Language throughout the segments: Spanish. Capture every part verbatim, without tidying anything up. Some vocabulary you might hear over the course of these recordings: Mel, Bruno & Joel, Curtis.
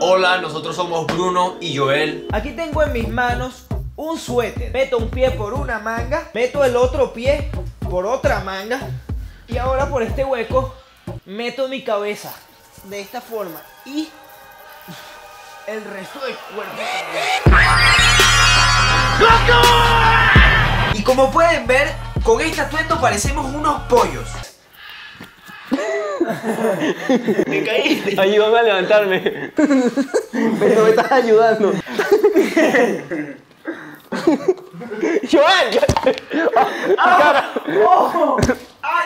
Hola, nosotros somos Bruno y Joel. Aquí tengo en mis manos un suéter. Meto un pie por una manga, meto el otro pie por otra manga y ahora por este hueco meto mi cabeza de esta forma y el resto del cuerpo. ¡Loco! Y como pueden ver, con este atuendo parecemos unos pollos. Me caí. Ayúdame a levantarme. Pero me estás ayudando. ¡Joel! ¡Ah! ¡Oh! ¡Ay!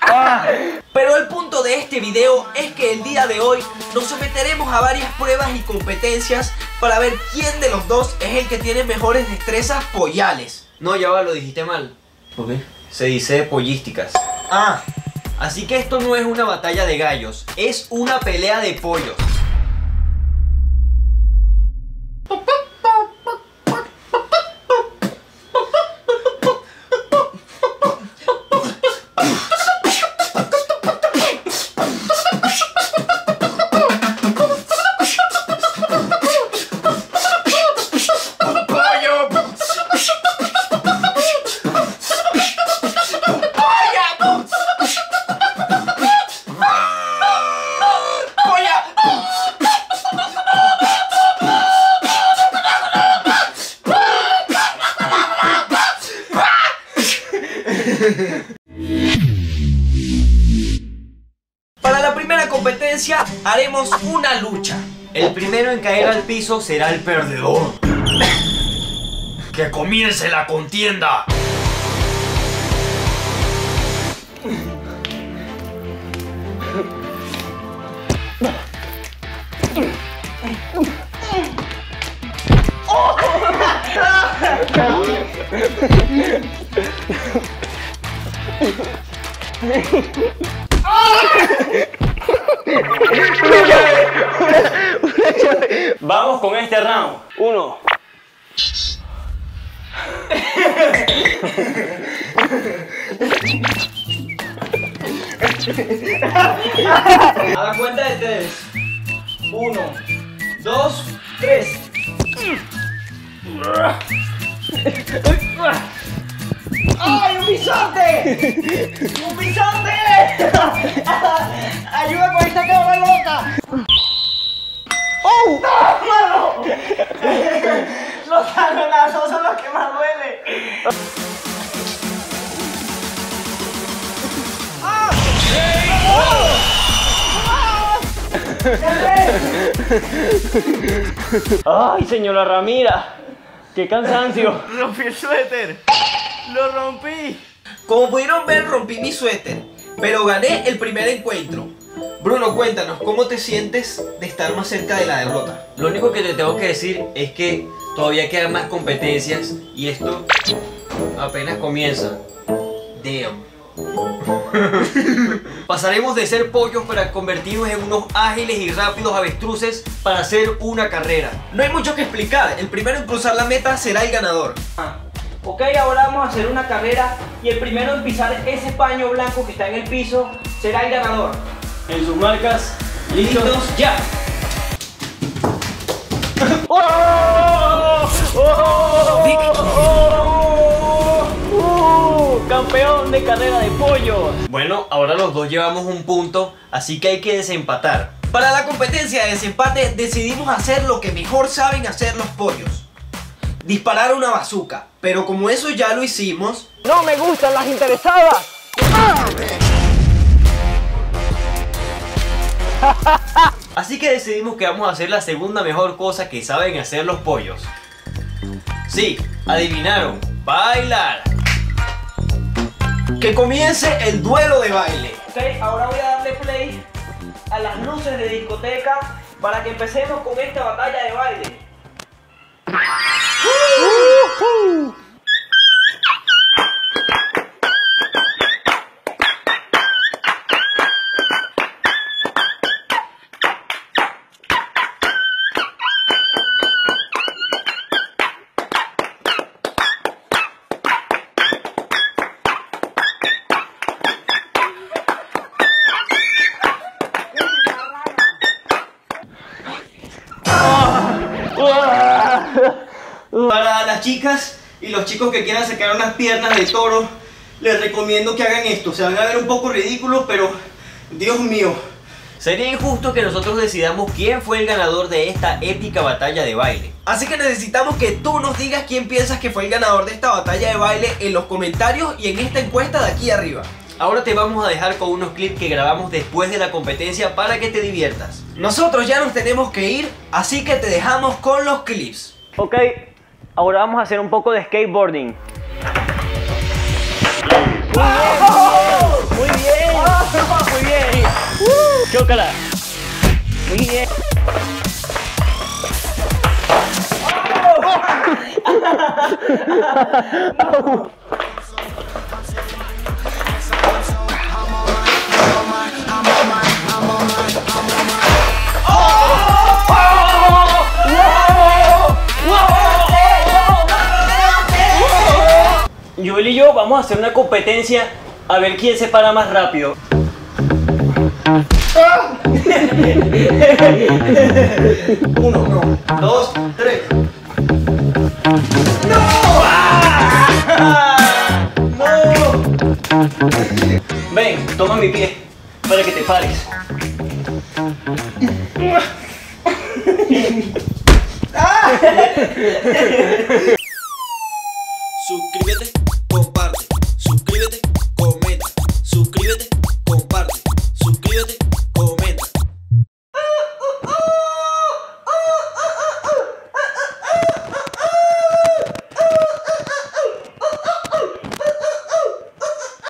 ¡Ah! Pero el punto de este video es que el día de hoy nos someteremos a varias pruebas y competencias para ver quién de los dos es el que tiene mejores destrezas pollales. No, ya va, lo dijiste mal. ¿Por qué? Se dice pollísticas. Ah. Así que esto no es una batalla de gallos, es una pelea de pollos. Para la primera competencia haremos una lucha. El primero en caer al piso será el perdedor. ¡Que comience la contienda! ¡Oh! Vamos con este round. Uno. A la cuenta de tres. Uno, dos, tres. ¡Ay, un bisonte! ¡Un bisonte! ¡Ayuda con esta cabra loca! ¡Oh! ¡No, mano! Los talonazos son los que más duelen. ¡Ah! ¡Oh! ¡Ay, señora Ramira! ¡Qué cansancio! ¡Rompí el suéter! ¡Lo rompí! Como pudieron ver, rompí mi suéter, pero gané el primer encuentro. Bruno, cuéntanos, ¿cómo te sientes de estar más cerca de la derrota? Lo único que te tengo que decir es que todavía quedan más competencias y esto apenas comienza. Damn. Pasaremos de ser pollos para convertirnos en unos ágiles y rápidos avestruces para hacer una carrera. No hay mucho que explicar, el primero en cruzar la meta será el ganador. Ok, ahora vamos a hacer una carrera y el primero en pisar ese paño blanco que está en el piso será el ganador. En sus marcas, listos, ¿Listos? ya. ¡Oh! ¡Oh! ¡Oh! ¡Oh! ¡Uh! ¡Campeón de carrera de pollo! Bueno, ahora los dos llevamos un punto, así que hay que desempatar. Para la competencia de desempate decidimos hacer lo que mejor saben hacer los pollos. Disparar una bazooka, pero como eso ya lo hicimos... ¡No me gustan las interesadas! Así que decidimos que vamos a hacer la segunda mejor cosa que saben hacer los pollos. Sí, adivinaron, bailar. Que comience el duelo de baile. Ok, ahora voy a darle play a las luces de discoteca para que empecemos con esta batalla de baile. Uh-huh. Para las chicas y los chicos que quieran sacar unas piernas de toro, les recomiendo que hagan esto. Se van a ver un poco ridículos, pero Dios mío, sería injusto que nosotros decidamos quién fue el ganador de esta épica batalla de baile. Así que necesitamos que tú nos digas quién piensas que fue el ganador de esta batalla de baile en los comentarios y en esta encuesta de aquí arriba. Ahora te vamos a dejar con unos clips que grabamos después de la competencia para que te diviertas. Nosotros ya nos tenemos que ir, así que te dejamos con los clips. Ok, ahora vamos a hacer un poco de skateboarding. ¡Oh! ¡Muy bien! ¡Oh! ¡Muy bien! ¡Uh! ¡Chócala! ¡Muy bien! ¡Oh! Joel y yo vamos a hacer una competencia a ver quién se para más rápido. Uno, dos, tres. ¡No! ¡Ah! ¡No! Ven, toma mi pie para que te pares. ¡Ah!